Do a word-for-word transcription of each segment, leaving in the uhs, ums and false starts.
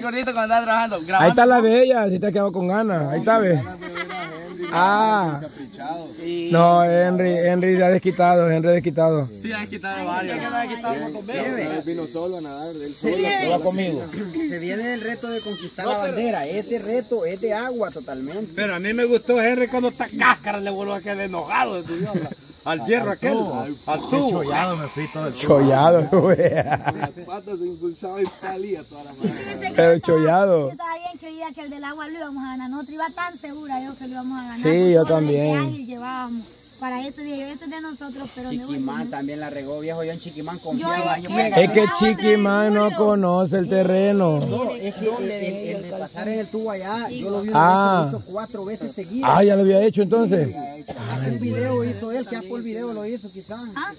Gordito cuando andaba trabajando. Grabando. Ahí está la bella, si te has quedado con ganas. Ahí está, ve. Ah. Sí. No, Henry, Henry ya desquitado, Henry desquitado. Sí, ha desquitado varios. Él vino solo a nadar, él solo, todo conmigo. Se viene el reto de conquistar la bandera, ese reto es de agua totalmente. Pero a mí me gustó Henry cuando está cáscara, le vuelvo a quedar enojado de tu viola. Al hierro aquel, al tubo. Chollado me fui todo el tiempo. Chollado, güey. Las patas se impulsaban y salía toda la mañana. Pero chollado. Yo estaba bien creída que el del agua lo íbamos a ganar. Nosotros iba tan segura yo que lo íbamos a ganar. Sí, yo también. Llevábamos. Para ese día, este es de nosotros, pero Chiquimán también la regó, viejo. Yo en Chiquimán confiaba. Es que Chiquimán no conoce el terreno. No, es que el de pasar en el tubo allá, yo lo vi cuatro veces seguidas. Ah, ya lo había hecho entonces. Un video hizo él, que por el video lo hizo quizás. Ah,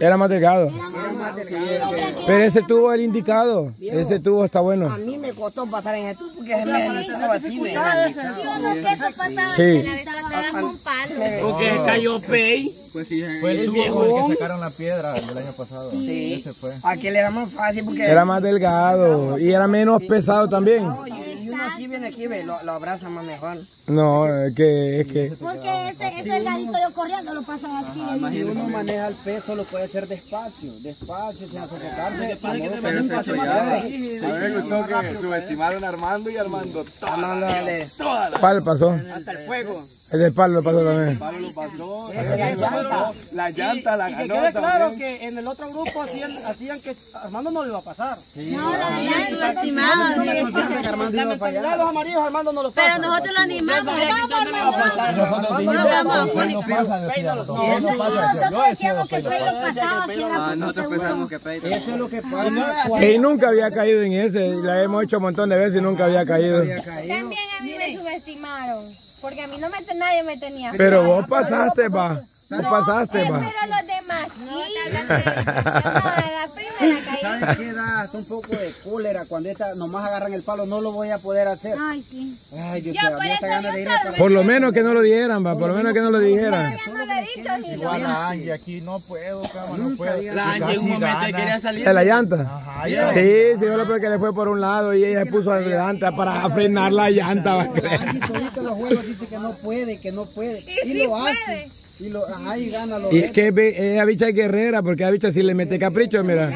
era más delgado. Era más delgado. Pero ese tubo era indicado. Ese tubo está bueno. A mí me costó pasar en el tubo porque se me estaba así. Sí. Porque se cayó Pey. Pues sí, fue el, el viejo que sacaron la piedra del año pasado. Sí. Ese fue. Aquel era más fácil porque era más delgado y era menos pesado también. Aquí viene aquí, ve, lo, lo abraza más mejor. No, es que, es que... Porque ese, ese delgadito yo corriendo lo pasan así. Ajá, si uno maneja el peso, lo puede hacer despacio, despacio, sin sofocarse. A mí me gustó que subestimaron a Armando y Armando toda la... Pal pasó. Hasta el fuego. El de Pablo lo pasó también. Pablo lo pasó. La llanta, la ganó. Y que quede claro que en el otro grupo hacían que Armando no lo iba a pasar. No, la llanta, subestimado. Los amarillos Armando no lo pasa. Pero nosotros lo animamos. Nosotros decíamos que Pey lo pasaba. Nosotros pensamos que Pey lo pasaba. Eso es lo que pasa. Y nunca había caído en ese. La hemos hecho un montón de veces y nunca había caído. También a mí me subestimaron. Porque a mí no me nadie me tenía. Pero vos pasaste, va. Vos pasaste, va. Pero los demás, sí. ¿Sabes qué da? Es un poco de cólera. Cuando esta nomás agarran el palo, no lo voy a poder hacer. Ay, sí. Ay, Dios mío. Por lo menos que no lo dijeran, va. Por lo menos que no lo dijeran. Igual a Angie, aquí no puedo, cama, no puedo. La Angie en un momento quería salir. ¿De la llanta? Ajá. Sí, sí, solo porque le fue por un lado y ella se puso adelante para frenar la llanta. La Angie todito los juegos dice que no puede, que no puede. Y lo hace. Y, lo, ajá, y, gana los y es que esa bicha es guerrera, porque a bicha si le mete capricho, mira.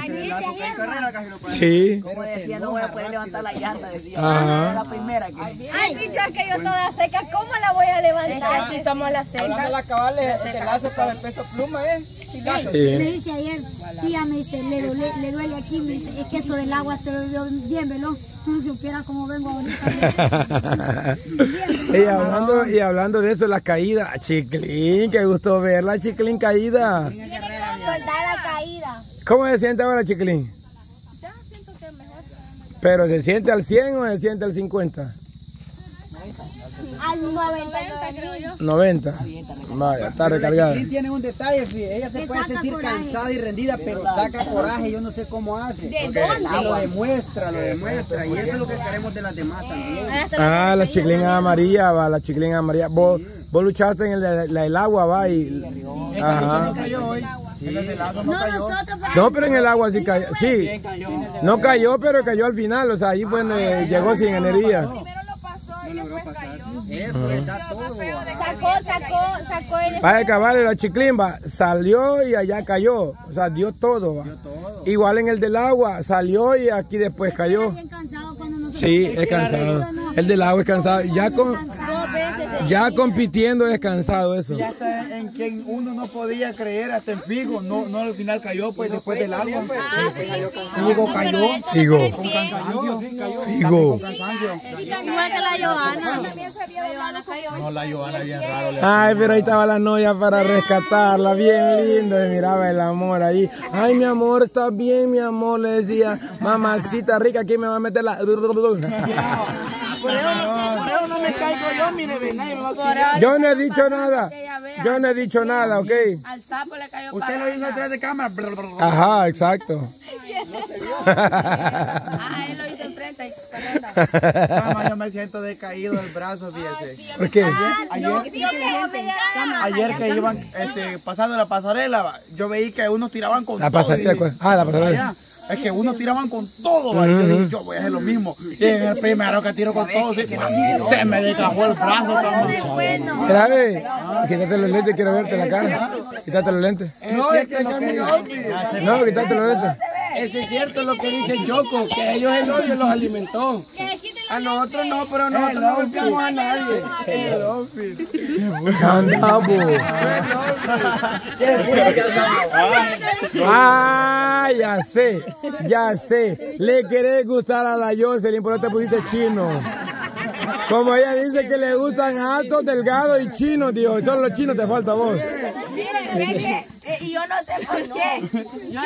Sí. Como decía, no voy a poder levantar la llanta, decía. Ajá. La primera que... Ay, bicha, es que yo toda seca, ¿cómo la voy a levantar? Si somos la seca. Vamos a acabarle el lazo para el peso pluma, ¿eh? Chilazo. Sí. Me dice ayer, tía, me dice, le duele, le duele aquí, me dice, es que eso del agua se lo dio bien, ¿verdad? No supiera cómo vengo ahorita. Y hablando, y hablando de eso, la caída. Chiclín, qué gusto verla, Chiclín caída. Tiene que soltar la caída. ¿Cómo se siente ahora, Chiclín? Ya siento que mejor. ¿Pero se siente al cien o se siente al cincuenta? Al noventa, creo yo. noventa. Vaya, está recargada. Chiclín tiene un detalle, sí. Ella se puede sentir cansada y rendida, pero saca coraje, yo no sé cómo hace. Lo demuestra, lo demuestra. Y eso es lo que queremos de las demás también. Ah, la Chiclín amarilla, va, la Chiclín amarilla. Vos, vos luchaste en el, el agua, va, y... Ajá. No, pero en el agua sí cayó. Sí, no cayó, pero cayó al final. O sea, ahí fue donde llegó sin energía. Eso, está todo. Sacó, sacó, sacó el... Vaya cabal, la Chiclimba salió y allá cayó. O sea, dio todo, va. Dio todo. Igual en el del agua, salió y aquí después cayó. Bien cansado cuando no se... Sí, es cansado. El del agua es cansado. Ya con... Ya compitiendo descansado eso. Ya está en quien uno no podía creer hasta en Figo, no, no al final cayó pues no, después del agua. Figo cayó. Figo. Figo. Con cansancio. Figo. Con cansancio. Y la Johanna. No, la Johanna bien raro. Ay, pero ahí estaba la novia para rescatarla, bien lindo, se miraba el amor ahí. Ay, mi amor, está bien, mi amor, le decía, mamacita rica, aquí me va a meter la... Por eso no, por eso no me caigo yo, mire, ven, nadie me va a correr. Yo no he dicho nada, yo no he dicho nada, ¿ok? Al sapo le cayó. Usted lo hizo atrás de cámara. Ajá, exacto. No se vio. Ah, él lo hizo enfrente. vuelta y para mamá, yo me siento decaído el brazo, fíjese. Sí, ¿por qué? Ayer que iban este, pasando la pasarela, yo veí que unos tiraban con la todo. Pasarela, dije, ah, la pasarela. Es que unos tiraban con todo, ¿vale? Yo dije, yo voy a hacer lo mismo. Y el primero que tiro con todo, ¿sí? Se me descajó el brazo. Grave, quítate los lentes, quiero verte la cara. Quítate los lentes. No, es que no me olvides. No, quítate los lentes. Eso es cierto lo que dice Choco, que ellos el odio los alimentó. A nosotros no, pero nosotros no golpeamos a nadie. El office. Ah, ya sé, ya sé. Le querés gustar a la Jocelyn, por eso te pusiste chino. Como ella dice que le gustan altos, delgados y chinos, Dios. Solo los chinos te falta vos. Y yo no sé por qué. Yo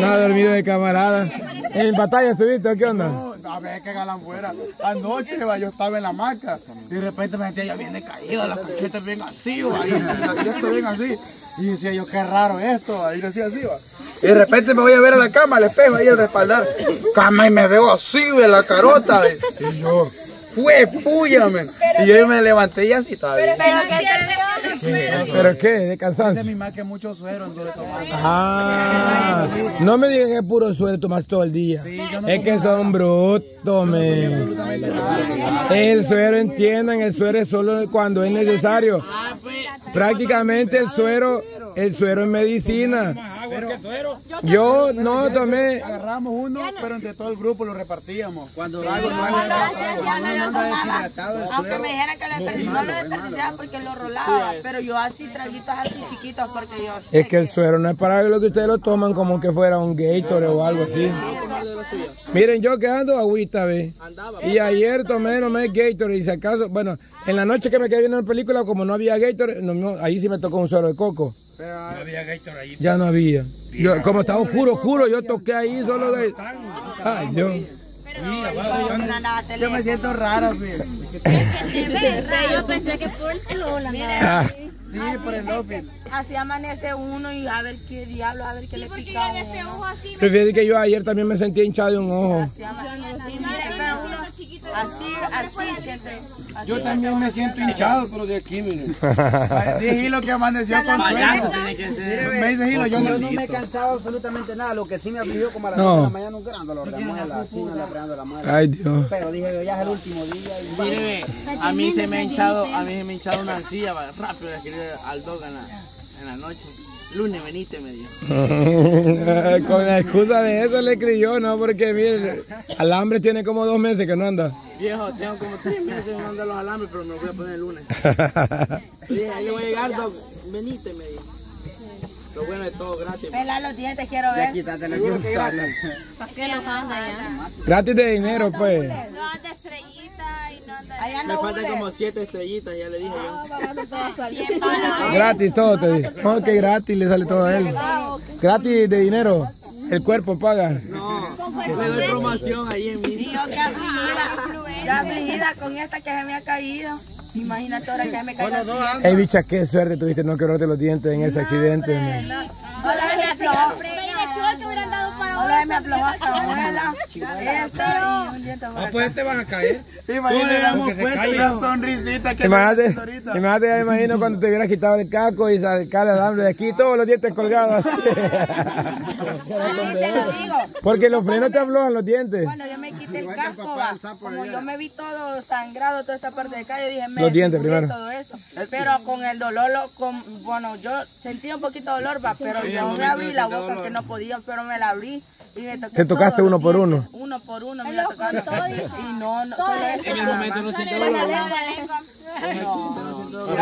no ha dormido de camarada. ¿En batalla estuviste? ¿Qué onda? No, a ver que galan fuera. Anoche yo estaba en la hamaca y de repente me sentía ya bien decaído, las cachetas bien así, va. Yo estoy bien así. Y decía yo, qué raro esto, ahí decía así, va. Y de repente me voy a ver a la cama, al espejo, ahí al respaldar. Cama y me veo así, ve la carota. Y yo, fue puya, men. Y yo me levanté y así estaba bien. Pero que ¿Pero qué? ¿De cansancio? Dice mi mamá que mucho suero anduve tomando. Ah, no me digan que es puro suero, tomas todo el día. Sí, no es que son brutos, men. El suero, entiendan, el suero es solo cuando es necesario. Prácticamente el suero, el suero es medicina. Pero yo no tomé. Agarramos uno, pero entre todo el grupo lo repartíamos. Cuando algo no anda deshidratado. Aunque me dijeran que lo deshidrataba, lo deshidrataba porque lo rolaba. Pero yo así traguitos así chiquitos porque yo. Es que el suero no es para lo que ustedes lo toman como que fuera un Gatorade o algo así. Miren, yo quedando agüita, ve. Y ayer tomé, no me Gatorade. Y si acaso, bueno, en la noche que me quedé viendo la película, como no había Gatorade, no, no, ahí sí me tocó un suero de coco. Pero, no había Gator ahí. Ya no había. Yo, como estaba oscuro, oscuro, yo toqué ahí solo de... Ay, yo... Yo me siento raro, mire. Yo pensé que por el culo. Sí, por el outfit. Así amanece uno y a ver qué diablo, a ver qué le pica a uno. Fíjate que yo ayer también me sentí hinchado de un ojo. Así, así siempre. Así. Yo también me siento hinchado, pero de aquí, miren. diez hilos que amaneció con sueño. Me dice hilo, yo no, no me he cansado absolutamente nada. Lo que sí me afligió como a las no. de la mañana un grano, lo ordenamos a la cima, le apreando la madre. Ay, Dios. Pero dije yo, ya es el último día. Y... Mire, a mí se me ha hinchado, a mí se me ha hinchado una silla rápido de escribir al dog en la, en la noche. Lunes, veniste, me dijo. Con la excusa de eso le escribió, ¿no? Porque, mire, alambre tiene como dos meses que no anda. Viejo, tengo como tres meses que no anda los alambres, pero me los voy a poner el lunes. Le voy a llegar, doc. Veniste, me dijo. Lo bueno es todo gratis. Pela los dientes, quiero ver. Ya quítate la cruzada. ¿Para qué los anda ya? Gratis de dinero, pues. No anda estrellita y no anda... Allá no me faltan como siete estrellitas, ya le dije yo. Gratis todo, te dije. No, que gratis le sale todo a él. Gratis de dinero. El cuerpo paga. No, le doy promoción ahí en mi... Yo qué afligida. Qué afligida con esta que se me ha caído. Imagínate ahora que me cayó. Ey, bicha, qué suerte tuviste no quebrarte los dientes en ese accidente. Ahora me aflojó. Ahora me aflojó hasta abuela. Ah, pues te van a caer. Imagínate la sonrisita que te ahorita. Imagínate, ya me imagino cuando te hubieras quitado el caco y sacar el alambre de aquí, todos los dientes colgados. Porque los frenos te aflojan los dientes. El casco, como yo me vi todo sangrado, toda esta parte de acá, yo dije, me descubrí todo eso, pero con el dolor, lo, con, bueno, yo sentí un poquito de dolor, va, pero yo me abrí la boca que no podía, pero me la abrí y me toqué. ¿Te tocaste uno por uno? Uno por uno, me la tocaron todo y no, no, solo eso. En el momento no sentí dolor.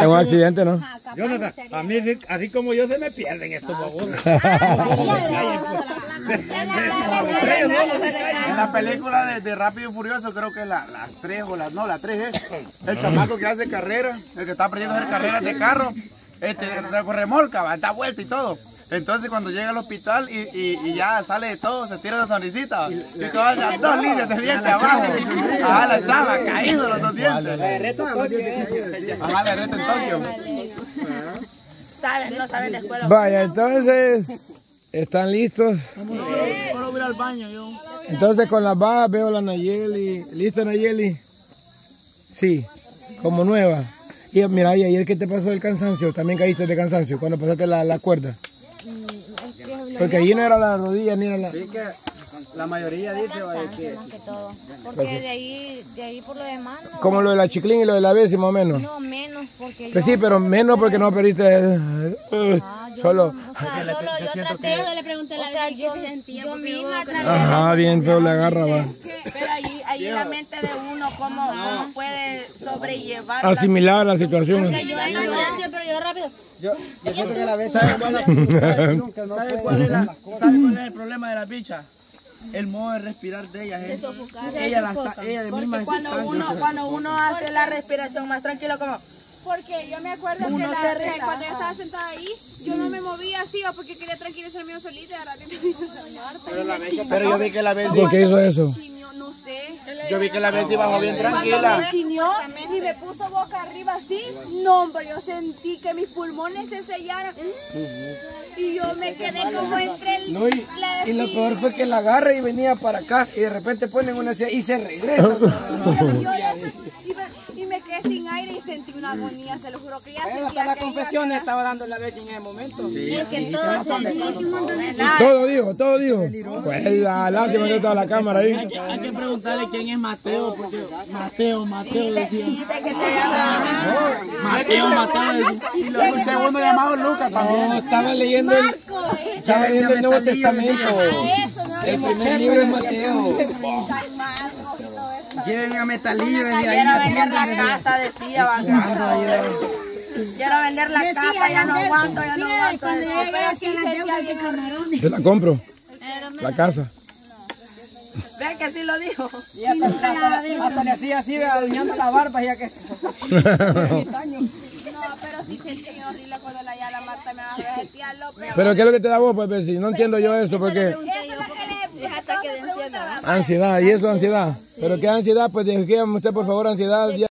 Es un accidente, ¿no? Jonathan, a mí así como yo se me pierden estos babosos. En la película de, de Rápido y Furioso, creo que las la tres o las no, las tres es el chamaco que hace carrera, el que está aprendiendo a hacer carreras de carro, este, remolca, da vuelta y todo. Entonces cuando llega al hospital y, y, y ya sale de todo, se tira la sonrisita. Y todas las dos líneas de dientes abajo. Ajá, la chava, caído los dos dientes. La de reto en Tokio. Ajá, la de reto en Tokio. Saben, no saben de escuela. Vaya, entonces, ¿están listos? Solo voy al baño yo. Entonces con las babas veo la Nayeli. ¿Lista, Nayeli? Sí, como nueva. Y mira, ¿y ayer qué te pasó el cansancio? También caíste de cansancio cuando pasaste la, la cuerda. Porque allí no era la rodilla ni era la... Sí, que la mayoría dice... Vaya, que... más que todo. Porque de ahí, de ahí por lo demás... No, como lo de la chiclín y lo de la vez, más o menos. No, menos porque... Pues yo... sí, pero menos porque no perdiste... Ah, solo... No, o sea, solo yo, yo traté, que... yo le pregunté la o sea, vez, yo, yo, yo misma traté... Ajá, bien feo la garra, va. Pero ahí, ahí la mente de uno, ¿cómo, cómo puede sobrellevar... Asimilar la situación. Porque yo en la noche, pero yo rápido... Yo, yo creo que la vez... ¿Sabes cuál es el problema de las bichas? El modo de respirar de ellas es... Ella las ella de misma cuando uno, cuando uno hace la respiración más tranquilo, como... Porque yo me acuerdo que la, se cuando yo estaba sentada ahí, yo no me movía así, o porque quería tranquilizar mío solita, ahora que me hizo salvar. Pero yo vi que la vez... ¿De qué hizo eso? No sé. Yo vi que la vez iba bien tranquila. Me chineó y me puso boca arriba así. No, hombre, yo sentí que mis pulmones se sellaron. Y yo me quedé como entre el... No, y, y lo peor fue que la agarra y venía para acá. Y de repente ponen una silla y se regresa. Y me quedé sin aire y sentí una agonía, se lo juro que ya sentía. Hasta las confesiones estaba dando la vez en ese momento. Sí, es que todo Todo dijo, todo dijo. Pues la lástima que estaba la cámara ahí. Hay que preguntarle quién es Mateo, porque Mateo, Mateo decía. Mateo, Mateo. Y un segundo llamado Lucas también. No, estaba leyendo el Nuevo Testamento. El primer libro es Mateo. Lleven a Metalillo y ahí no vender la casa, decía, quiero vender la casa, ya no aguanto, ya no aguanto. Yo la compro, la casa. Vean que así lo dijo. Y hasta le hacía así, adueñando la barba, ya que... No, pero sí sentí horrible cuando la ya la Marta me va a rejetear, López. Pero ¿qué es lo que te da vos, pues? Si no entiendo yo eso, porque... Ansiedad, y eso ansiedad. Pero qué ansiedad, pues, dígame usted, por favor, ansiedad.